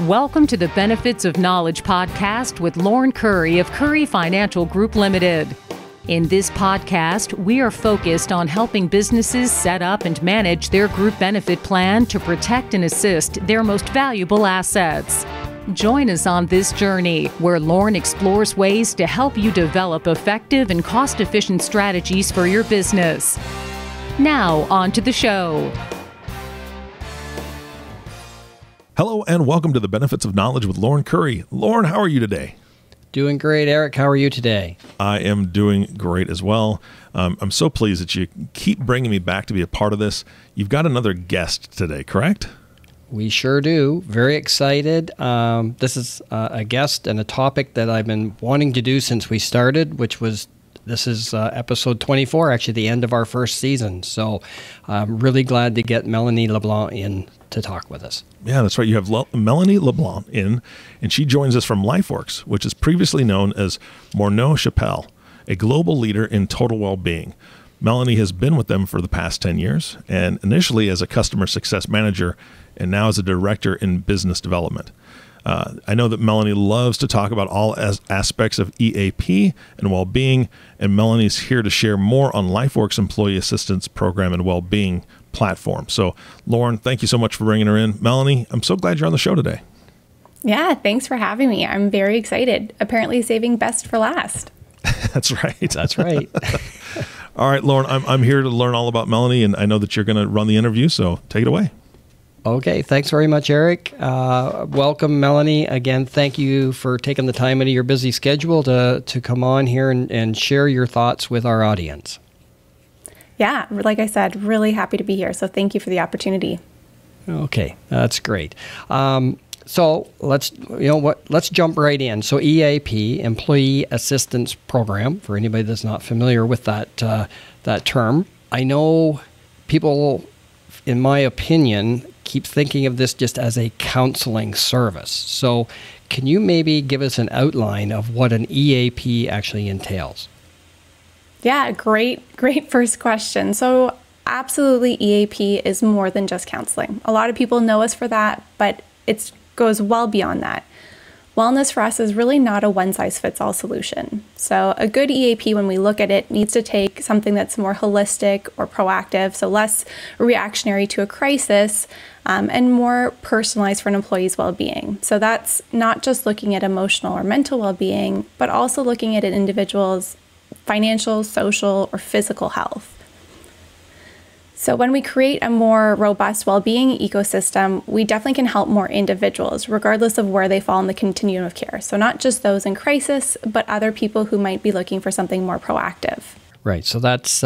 Welcome to the Benefits of Knowledge podcast with Lorne Curry of Curry Financial Group Limited. In this podcast, we are focused on helping businesses set up and manage their group benefit plan to protect and assist their most valuable assets. Join us on this journey where Lorne explores ways to help you develop effective and cost-efficient strategies for your business. Now, on to the show. Hello and welcome to the Benefits of Knowledge with Lorne Curry. Lorne, how are you today? Doing great, Eric. How are you today? I am doing great as well. I'm so pleased that you keep bringing me back to be a part of this. You've got another guest today, correct? We sure do. Very excited. This is a guest and a topic that I've been wanting to do since we started, which was this is episode 24, actually the end of our first season. So I'm really glad to get Melanie LeBlanc in to talk with us. Yeah, that's right. You have Melanie LeBlanc in, and she joins us from LifeWorks, which is previously known as Morneau Shepell, a global leader in total well-being. Melanie has been with them for the past 10 years, and initially as a customer success manager, and now as a director in business development. I know that Melanie loves to talk about all aspects of EAP and well-being, and Melanie's here to share more on LifeWorks Employee Assistance Program and well-being platform. So, Lorne, thank you so much for bringing her in. Melanie, I'm so glad you're on the show today. Yeah, thanks for having me. I'm very excited. Apparently saving best for last. That's right. That's right. All right, Lorne, I'm here to learn all about Melanie, and I know that you're going to run the interview, so take it away. Okay, thanks very much, Eric. Welcome, Melanie. Again, thank you for taking the time out of your busy schedule to come on here and share your thoughts with our audience. Yeah, like I said, really happy to be here, so thank you for the opportunity. Okay, that's great. So let's jump right in. So EAP, Employee Assistance Program, for anybody that's not familiar with that term. I know people, in my opinion, keep thinking of this just as a counseling service. So can you maybe give us an outline of what an EAP actually entails? Yeah, great first question. So absolutely, EAP is more than just counseling. A lot of people know us for that, but it goes well beyond that. Wellness for us is really not a one-size-fits-all solution. So a good EAP, when we look at it, needs to take something that's more holistic or proactive, so less reactionary to a crisis, and more personalized for an employee's well-being. So that's not just looking at emotional or mental well-being, but also looking at an individual's financial, social, or physical health. So when we create a more robust well-being ecosystem, we definitely can help more individuals, regardless of where they fall in the continuum of care. So not just those in crisis, but other people who might be looking for something more proactive. Right. So that's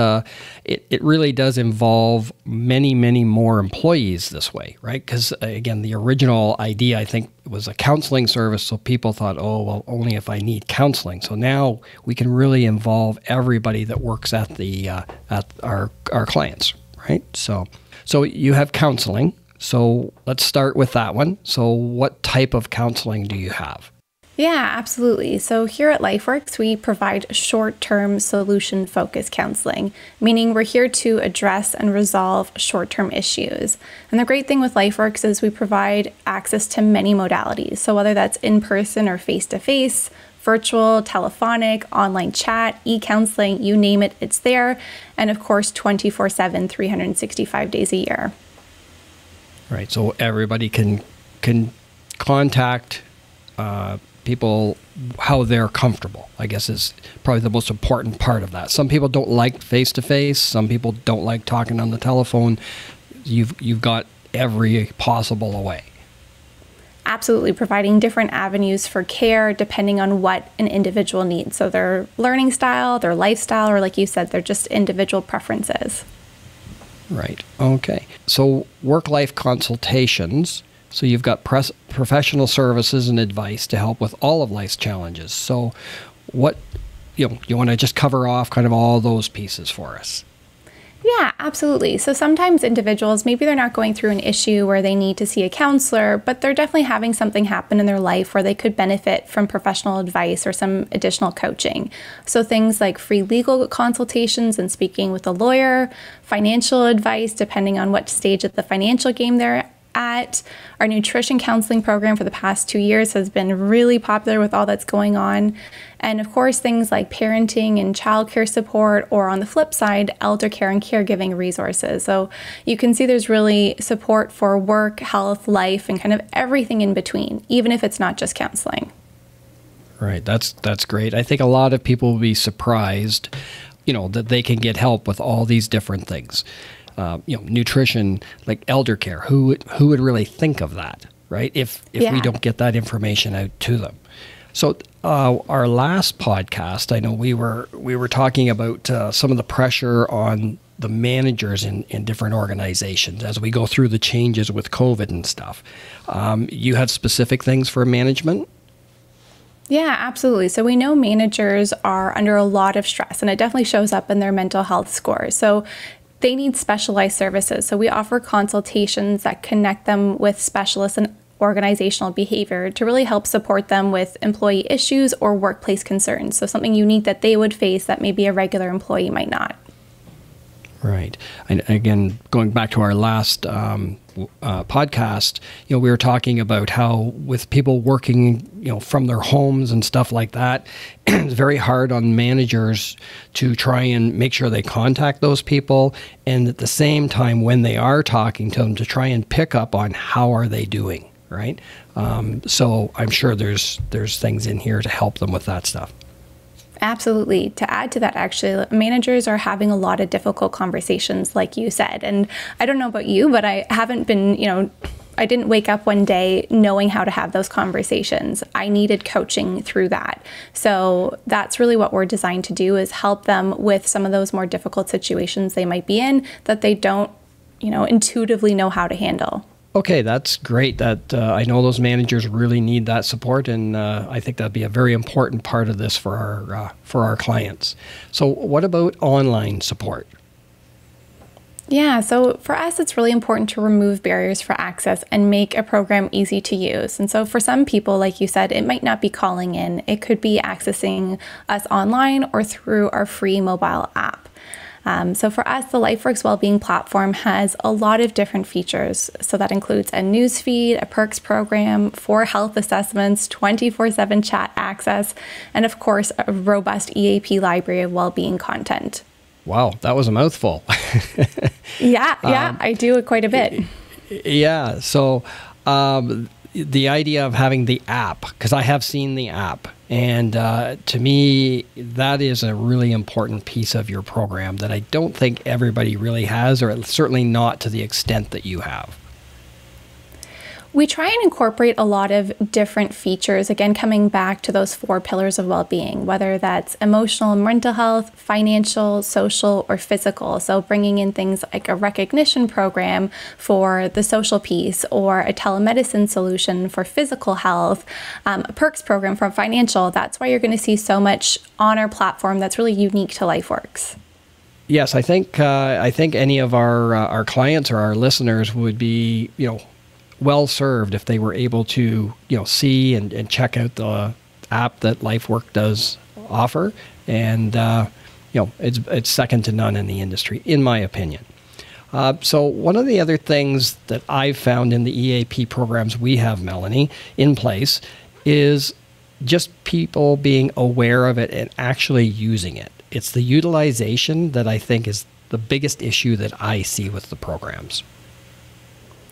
it really does involve many, many more employees this way, right? Because, again, the original idea, I think, was a counseling service. So people thought, oh, well, only if I need counseling. So now we can really involve everybody that works at the at our clients. Right. So you have counseling. So let's start with that one. So what type of counseling do you have? Yeah, absolutely. So here at LifeWorks, we provide short-term solution-focused counseling, meaning we're here to address and resolve short-term issues. And the great thing with LifeWorks is we provide access to many modalities. So whether that's in-person or face-to-face, virtual, telephonic, online chat, e-counseling, you name it, it's there. And of course, 24/7, 365 days a year. Right. So everybody can contact people how they're comfortable, I guess, is probably the most important part of that. Some people don't like face-to-face. Some people don't like talking on the telephone. You've got every possible way. Absolutely, providing different avenues for care depending on what an individual needs. So their learning style, their lifestyle, or like you said, they're just individual preferences. Right. Okay. So work-life consultations. So you've got professional services and advice to help with all of life's challenges. So what, you want to just cover off kind of all those pieces for us. Yeah, absolutely. So sometimes individuals, maybe they're not going through an issue where they need to see a counselor, but they're definitely having something happen in their life where they could benefit from professional advice or some additional coaching. So things like free legal consultations and speaking with a lawyer, financial advice, depending on what stage of the financial game they're at. Our nutrition counseling program for the past 2 years has been really popular with all that's going on. And of course, things like parenting and childcare support, or on the flip side, elder care and caregiving resources. So you can see there's really support for work, health, life, and kind of everything in between, even if it's not just counseling. Right. That's great. I think a lot of people will be surprised, you know, that they can get help with all these different things. You know, nutrition, like elder care. Who would really think of that, right? If yeah. we don't get that information out to them. So our last podcast, I know we were talking about some of the pressure on the managers in different organizations as we go through the changes with COVID and stuff. You have specific things for management? Yeah, absolutely. So we know managers are under a lot of stress, and it definitely shows up in their mental health scores. So they need specialized services. So we offer consultations that connect them with specialists in organizational behavior to really help support them with employee issues or workplace concerns. So something unique that they would face that maybe a regular employee might not. Right. And again, going back to our last podcast, you know, we were talking about how with people working, you know, from their homes and stuff like that, it's very hard on managers to try and make sure they contact those people. And at the same time, when they are talking to them, to try and pick up on how are they doing, right? So I'm sure there's things in here to help them with that stuff. Absolutely. To add to that, actually, managers are having a lot of difficult conversations, like you said. And I don't know about you, but I haven't been, you know, I didn't wake up one day knowing how to have those conversations. I needed coaching through that. So that's really what we're designed to do, is help them with some of those more difficult situations they might be in that they don't, you know, intuitively know how to handle. Okay, that's great. That I know those managers really need that support, and I think that'd be a very important part of this for our clients. So, what about online support? Yeah, so for us, it's really important to remove barriers for access and make a program easy to use. And so for some people, like you said, it might not be calling in. It could be accessing us online or through our free mobile app. So for us, the LifeWorks Wellbeing Platform has a lot of different features. So that includes a newsfeed, a perks program, 4 health assessments, 24/7 chat access, and of course, a robust EAP library of wellbeing content. Wow, that was a mouthful. yeah, I do it quite a bit. Yeah, so the idea of having the app, because I have seen the app, and to me, that is a really important piece of your program that I don't think everybody really has, or certainly not to the extent that you have. We try and incorporate a lot of different features, again, coming back to those 4 pillars of well-being, whether that's emotional and mental health, financial, social, or physical. So bringing in things like a recognition program for the social piece, or a telemedicine solution for physical health, a perks program for financial. That's why you're going to see so much on our platform that's really unique to LifeWorks. Yes, I think any of our clients or our listeners would be, you know, well served if they were able to, you know, see and check out the app that LifeWorks does offer. And, you know, it's second to none in the industry, in my opinion. So one of the other things that I've found in the EAP programs we have, Melanie, in place is just people being aware of it and actually using it. It's the utilization that I think is the biggest issue that I see with the programs.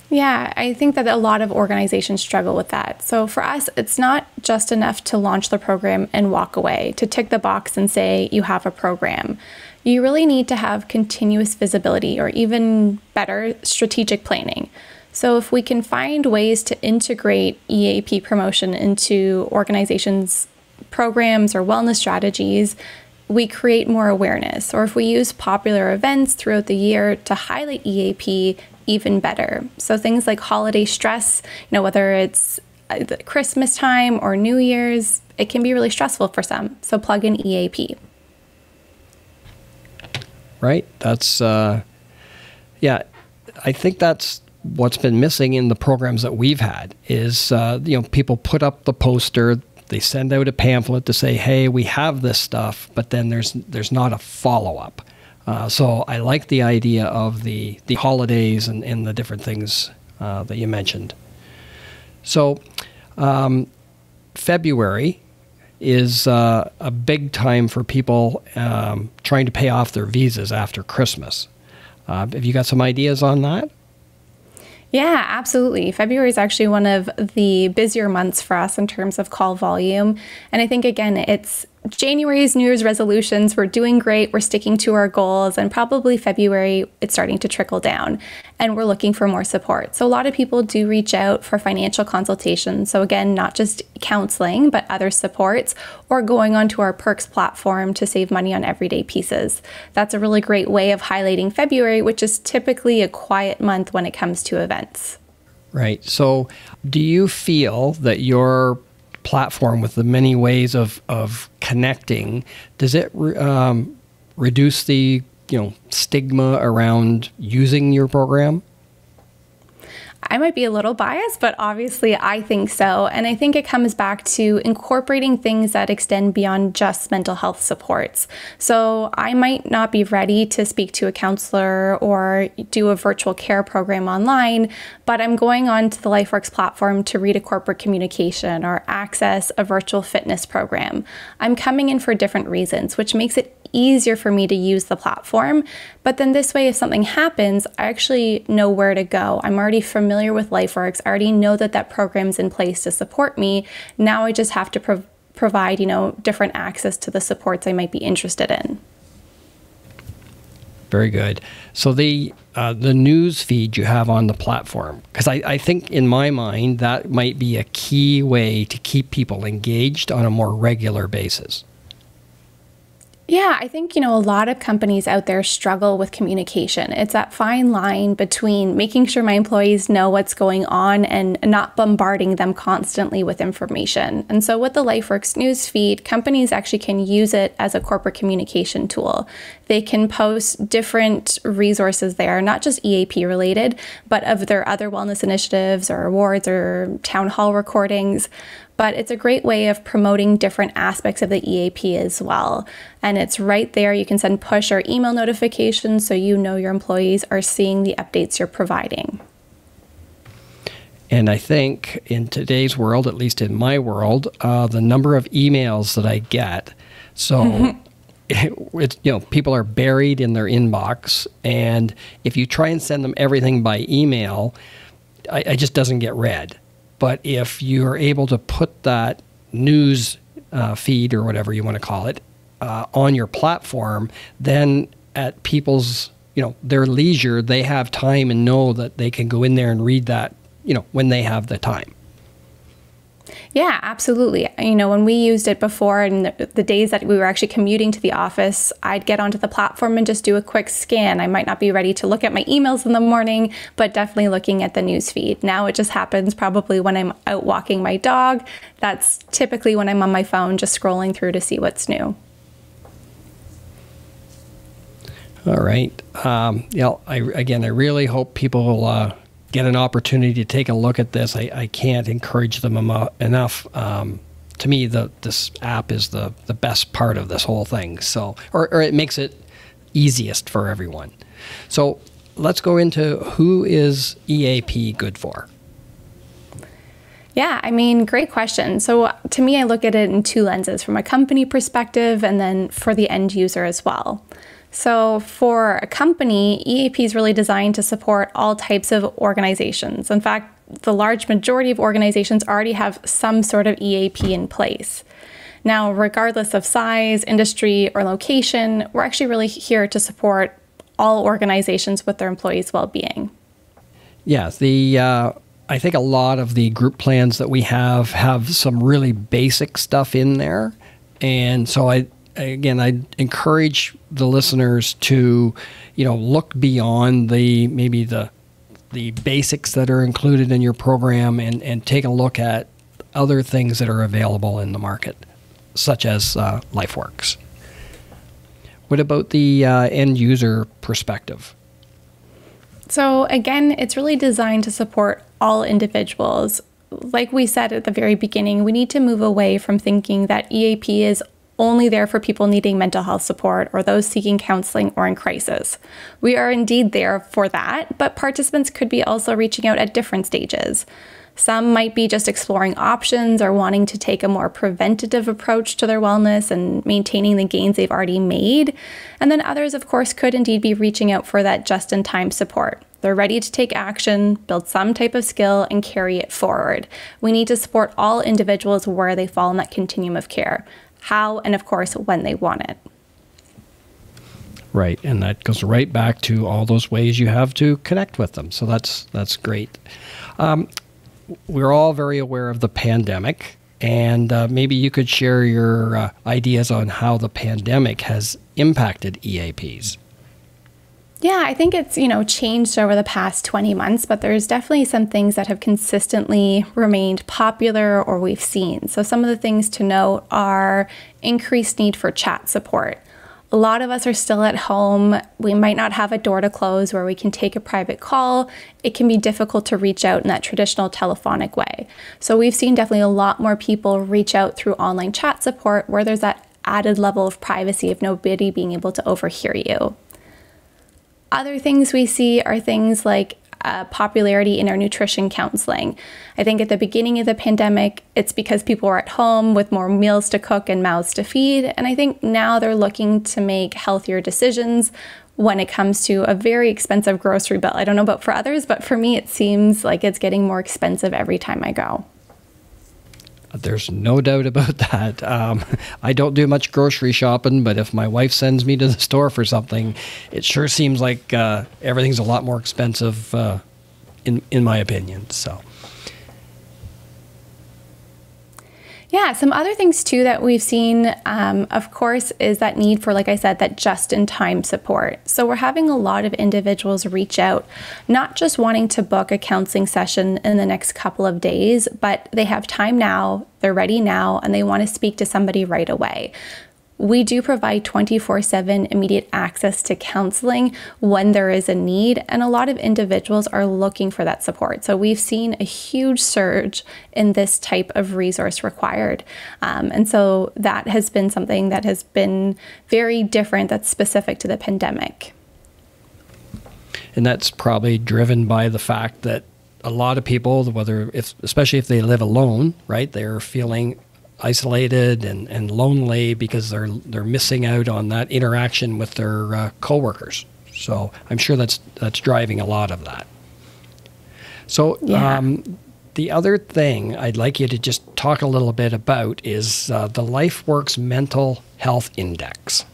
Yeah, I think that a lot of organizations struggle with that. So for us, it's not just enough to launch the program and walk away, to tick the box and say you have a program. You really need to have continuous visibility, or even better, strategic planning. So if we can find ways to integrate EAP promotion into organizations' programs or wellness strategies, we create more awareness. Or if we use popular events throughout the year to highlight EAP, even better. So things like holiday stress, you know, whether it's Christmas time or New Year's, it can be really stressful for some. So plug in EAP. Right. That's, yeah, I think that's what's been missing in the programs that we've had is, you know, people put up the poster, they send out a pamphlet to say, hey, we have this stuff, but then there's not a follow-up. So I like the idea of the holidays and the different things that you mentioned. So February is a big time for people trying to pay off their visas after Christmas. Have you got some ideas on that? Yeah, absolutely. February is actually one of the busier months for us in terms of call volume. And I think, again, it's January's New Year's resolutions. We're doing great. We're sticking to our goals. And probably February, it's starting to trickle down and we're looking for more support. So a lot of people do reach out for financial consultations. So again, not just counseling, but other supports or going onto our perks platform to save money on everyday pieces. That's a really great way of highlighting February, which is typically a quiet month when it comes to events. Right. So do you feel that your platform with the many ways of connecting, does it reduce the, you know, stigma around using your program? I might be a little biased, but obviously I think so. And I think it comes back to incorporating things that extend beyond just mental health supports. So I might not be ready to speak to a counselor or do a virtual care program online, but I'm going on to the LifeWorks platform to read a corporate communication or access a virtual fitness program. I'm coming in for different reasons, which makes it easier for me to use the platform. But then this way, if something happens, I actually know where to go. I'm already familiar with LifeWorks. I already know that that program's in place to support me. Now I just have to provide, you know, different access to the supports I might be interested in. Very good. So the news feed you have on the platform, because I think in my mind that might be a key way to keep people engaged on a more regular basis. Yeah, I think, you know, a lot of companies out there struggle with communication. It's that fine line between making sure my employees know what's going on and not bombarding them constantly with information. And so with the LifeWorks newsfeed, companies actually can use it as a corporate communication tool. They can post different resources there, not just EAP related, but of their other wellness initiatives or awards or town hall recordings. But it's a great way of promoting different aspects of the EAP as well. And it's right there. You can send push or email notifications so you know your employees are seeing the updates you're providing. And I think in today's world, at least in my world, the number of emails that I get, so it's, you know, people are buried in their inbox. And if you try and send them everything by email, it just doesn't get read. But if you are able to put that news feed or whatever you want to call it on your platform, then at people's, you know, their leisure, they have time and know that they can go in there and read that, you know, when they have the time. Yeah, absolutely. You know, when we used it before and the days that we were actually commuting to the office, I'd get onto the platform and just do a quick scan. I might not be ready to look at my emails in the morning, but definitely looking at the newsfeed. Now it just happens probably when I'm out walking my dog. That's typically when I'm on my phone, just scrolling through to see what's new. All right. You know, I really hope people will get an opportunity to take a look at this. I can't encourage them enough. To me, this app is the best part of this whole thing. So, or it makes it easiest for everyone. So let's go into who is EAP good for? Yeah, I mean, great question. So to me, I look at it in two lenses, from a company perspective and then for the end user as well. So for a company, EAP is really designed to support all types of organizations. In fact, the large majority of organizations already have some sort of EAP in place. Now, regardless of size, industry, or location, we're actually really here to support all organizations with their employees' well-being. Yeah, I think a lot of the group plans that we have some really basic stuff in there. And so I encourage the listeners to, you know, look beyond maybe the basics that are included in your program and take a look at other things that are available in the market, such as LifeWorks. What about the end user perspective? So again, it's really designed to support all individuals. Like we said at the very beginning, we need to move away from thinking that EAP is only there for people needing mental health support or those seeking counseling or in crisis. We are indeed there for that, but participants could be also reaching out at different stages. Some might be just exploring options or wanting to take a more preventative approach to their wellness and maintaining the gains they've already made. And then others, of course, could indeed be reaching out for that just-in-time support. They're ready to take action, build some type of skill, and carry it forward. We need to support all individuals where they fall in that continuum of care, how and, of course, when they want it. Right, and that goes right back to all those ways you have to connect with them. So that's great. We're all very aware of the pandemic, and maybe you could share your ideas on how the pandemic has impacted EAPs. Yeah, I think it's, changed over the past 20 months, but there's definitely some things that have consistently remained popular or we've seen. So some of the things to note are increased need for chat support. A lot of us are still at home. We might not have a door to close where we can take a private call. It can be difficult to reach out in that traditional telephonic way. So we've seen definitely a lot more people reach out through online chat support where there's that added level of privacy of nobody being able to overhear you. Other things we see are things like popularity in our nutrition counseling. I think at the beginning of the pandemic, it's because people were at home with more meals to cook and mouths to feed. And I think now they're looking to make healthier decisions when it comes to a very expensive grocery bill. I don't know about for others, but for me, it seems like it's getting more expensive every time I go. There's no doubt about that. I don't do much grocery shopping, but if my wife sends me to the store for something, it sure seems like everything's a lot more expensive in my opinion. So, yeah, some other things too that we've seen, of course, is that need for, like I said, that just-in-time support. So we're having a lot of individuals reach out, not just wanting to book a counseling session in the next couple of days, but they have time now, they're ready now, and they want to speak to somebody right away. We do provide 24/7 immediate access to counseling when there is a need, and a lot of individuals are looking for that support. So we've seen a huge surge in this type of resource required. And so that has been something that has been very different, that's specific to the pandemic. And that's probably driven by the fact that a lot of people, especially if they live alone, right, they're feeling isolated and lonely because they're missing out on that interaction with their coworkers. So I'm sure that's driving a lot of that. So yeah. The other thing I'd like you to just talk a little bit about is the LifeWorks Mental Health Index.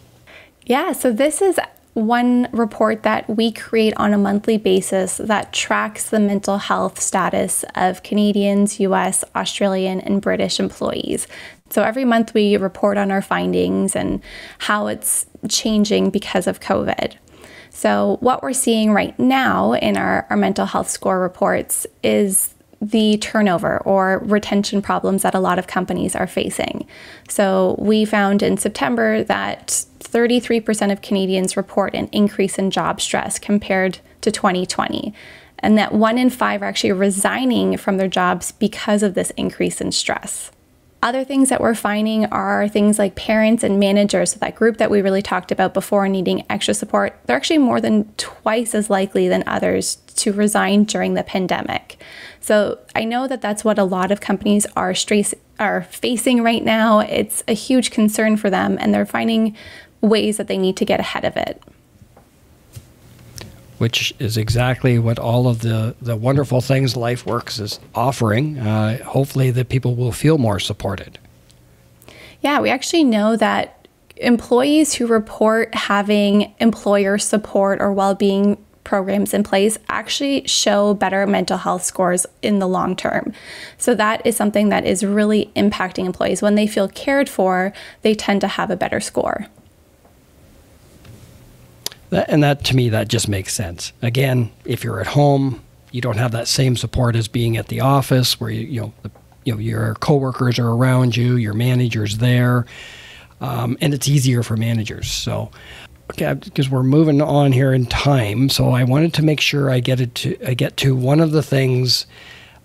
Yeah, so this is one report that we create on a monthly basis that tracks the mental health status of Canadians, US, Australian, and British employees. So every month we report on our findings and how it's changing because of COVID. So what we're seeing right now in our mental health score reports is the turnover or retention problems that a lot of companies are facing. So we found in September that 33% of Canadians report an increase in job stress compared to 2020, and that 1 in 5 are actually resigning from their jobs because of this increase in stress. Other things that we're finding are things like parents and managers, so that group that we really talked about before needing extra support, they're actually more than twice as likely than others to resign during the pandemic. So I know that that's what a lot of companies are facing right now. It's a huge concern for them, and they're finding ways that they need to get ahead of it. Which is exactly what all of the wonderful things LifeWorks is offering. Hopefully that people will feel more supported. Yeah, we actually know that employees who report having employer support or well-being programs in place actually show better mental health scores in the long term. So that is something that is really impacting employees. When they feel cared for, they tend to have a better score. And that, to me, that just makes sense. Again, if you're at home, you don't have that same support as being at the office where your coworkers are around you, your manager's there, and it's easier for managers. So, okay, because we're moving on here in time, so I wanted to make sure I get to one of the things,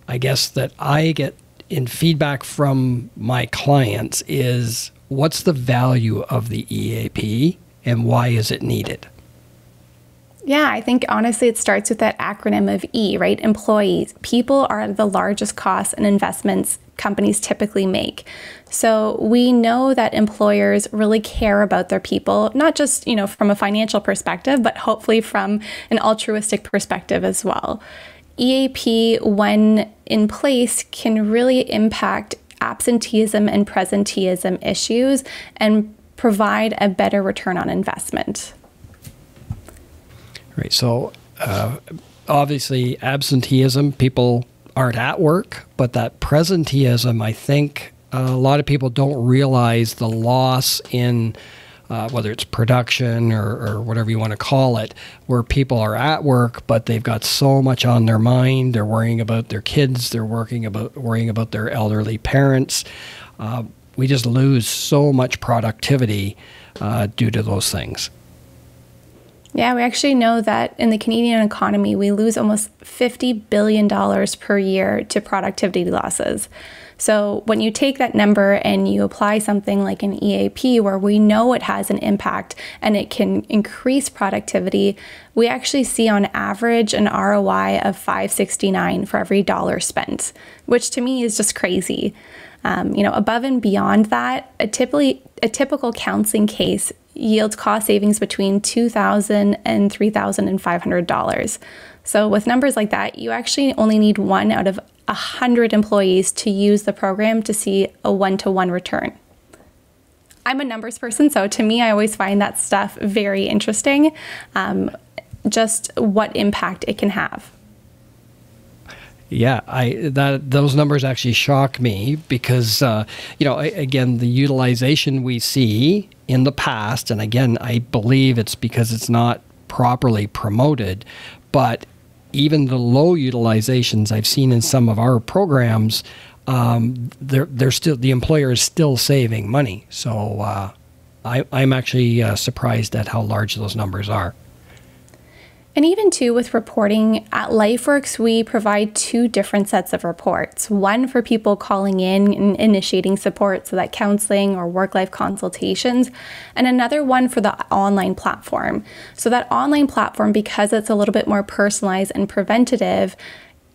I guess, that I get in feedback from my clients is what's the value of the EAP and why is it needed? Yeah, I think honestly it starts with that acronym of E, right? Employees. People are the largest costs and investments companies typically make. So we know that employers really care about their people, not just, you know, from a financial perspective, but hopefully from an altruistic perspective as well. EAP, when in place, can really impact absenteeism and presenteeism issues and provide a better return on investment. Right. So obviously absenteeism, people aren't at work, but that presenteeism, I think a lot of people don't realize the loss in whether it's production or whatever you want to call it, where people are at work, but they've got so much on their mind. They're worrying about their kids. They're worrying about their elderly parents. We just lose so much productivity due to those things. Yeah, we actually know that in the Canadian economy, we lose almost $50 billion per year to productivity losses. So when you take that number and you apply something like an EAP, where we know it has an impact and it can increase productivity, we actually see on average an ROI of $5.69 for every dollar spent, which to me is just crazy. You know, above and beyond that, a typical counseling case yields cost savings between $2,000 and $3,500. So with numbers like that, you actually only need 1 out of 100 employees to use the program to see a one-to-one return. I'm a numbers person, so to me, I always find that stuff very interesting, just what impact it can have. Yeah, those numbers actually shock me because, you know, again, the utilization we see in the past, and again, I believe it's because it's not properly promoted, but even the low utilizations I've seen in some of our programs, they're still, the employer is still saving money. So I'm actually surprised at how large those numbers are. And even too with reporting, at LifeWorks, we provide 2 different sets of reports. One for people calling in and initiating support, so that counseling or work-life consultations, and another one for the online platform. So that online platform, because it's a little bit more personalized and preventative,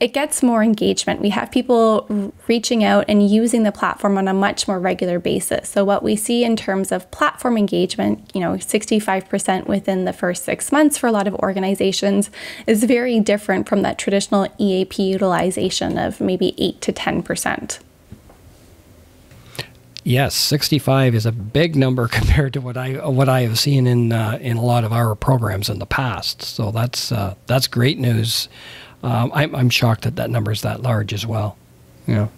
it gets more engagement. We have people reaching out and using the platform on a much more regular basis. So what we see in terms of platform engagement, you know, 65% within the first 6 months for a lot of organizations is very different from that traditional EAP utilization of maybe 8 to 10%. Yes, 65 is a big number compared to what I have seen in a lot of our programs in the past. So that's great news. I'm shocked that that number is that large as well. Yeah.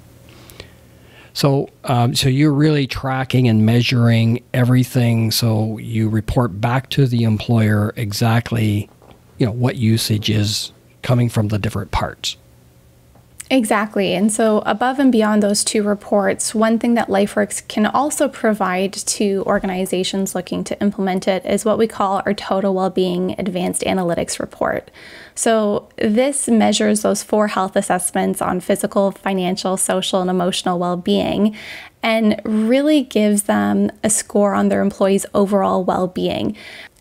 So, so you're really tracking and measuring everything. So you report back to the employer exactly, you know, what usage is coming from the different parts. Exactly. And so above and beyond those 2 reports, one thing that LifeWorks can also provide to organizations looking to implement it is what we call our Total Wellbeing Advanced Analytics Report. So this measures those 4 health assessments on physical, financial, social, and emotional well-being, and really gives them a score on their employees' overall well-being.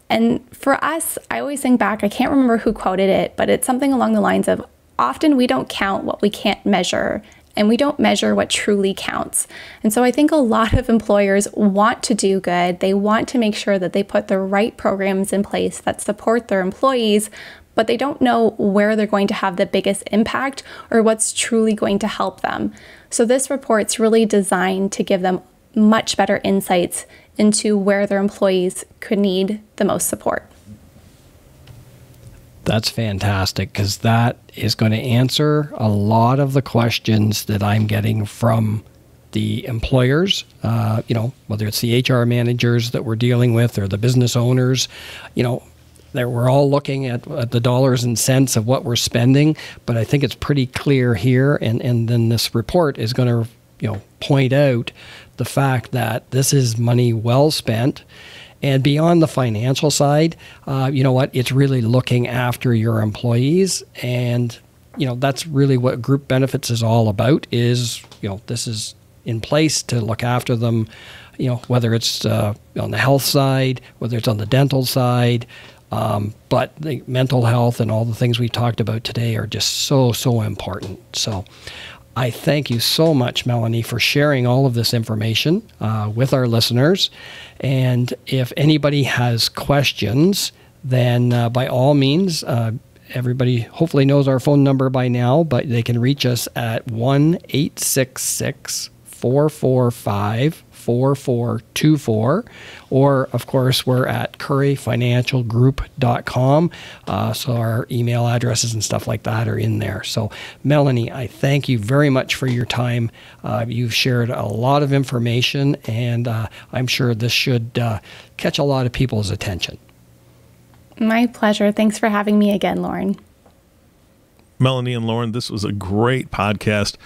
And for us, I always think back, I can't remember who quoted it, but it's something along the lines of, often we don't count what we can't measure, and we don't measure what truly counts. And so I think a lot of employers want to do good. They want to make sure that they put the right programs in place that support their employees, but they don't know where they're going to have the biggest impact or what's truly going to help them. So this report's really designed to give them much better insights into where their employees could need the most support. That's fantastic, because that is going to answer a lot of the questions that I'm getting from the employers, you know, whether it's the HR managers that we're dealing with or the business owners, you know, that we're all looking at the dollars and cents of what we're spending. But I think it's pretty clear here. And then this report is going to, you know, point out the fact that this is money well spent. And beyond the financial side, you know what, it's really looking after your employees. And, you know, that's really what group benefits is all about is, you know, this is in place to look after them you know, whether it's on the health side, whether it's on the dental side, but the mental health and all the things we talked about today are just so important. So I thank you so much, Melanie, for sharing all of this information with our listeners. And if anybody has questions, then by all means, everybody hopefully knows our phone number by now, but they can reach us at 1-866-445-4424, or of course we're at curryfinancialgroup.com, so our email addresses and stuff like that are in there. So Melanie, I thank you very much for your time. You've shared a lot of information, and I'm sure this should catch a lot of people's attention. My pleasure. Thanks for having me again, Lorne. Melanie and Lorne, this was a great podcast.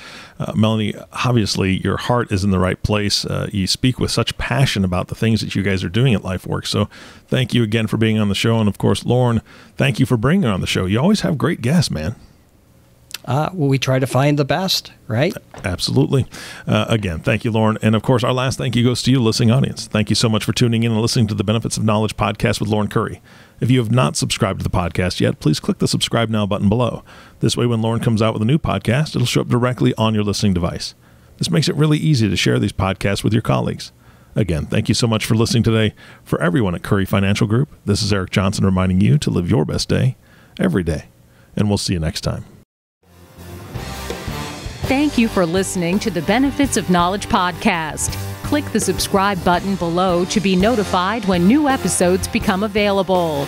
Melanie, obviously your heart is in the right place. You speak with such passion about the things that you guys are doing at LifeWorks. So thank you again for being on the show. And of course, Lorne, thank you for bringing her on the show. You always have great guests, man. Well, we try to find the best, right? Absolutely. Again, thank you, Lorne. And of course, our last thank you goes to you, listening audience. Thank you so much for tuning in and listening to the Benefits of Knowledge podcast with Lorne Curry. If you have not subscribed to the podcast yet, please click the subscribe now button below. This way, when Lorne comes out with a new podcast, it'll show up directly on your listening device. This makes it really easy to share these podcasts with your colleagues. Again, thank you so much for listening today. For everyone at Curry Financial Group, this is Eric Johnson reminding you to live your best day every day. And we'll see you next time. Thank you for listening to the Benefits of Knowledge podcast. Click the subscribe button below to be notified when new episodes become available.